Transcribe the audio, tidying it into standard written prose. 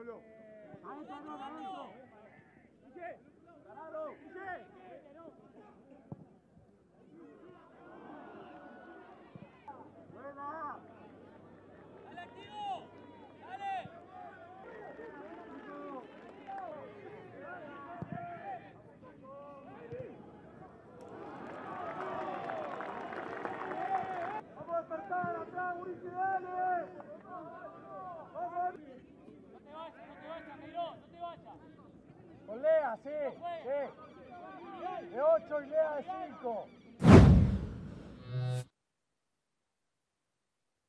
Pablo. ¡Vamos, Pablo, vamos! ¡Piché! ¡Parado! ¡Buena! ¡Dale, activo! ¡Dale! ¡Vamos a despertar atrás, Mauricio! ¡Dale! ¡Vamos! Con Lea, sí, de 8 y Lea de 5.